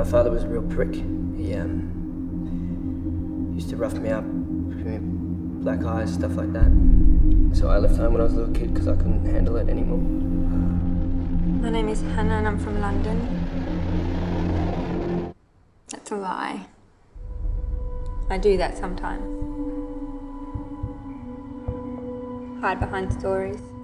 My father was a real prick. He used to rough me up, give me black eyes, stuff like that. So I left home when I was a little kid because I couldn't handle it anymore. My name is Hannah and I'm from London. That's a lie. I do that sometimes. Hide behind stories.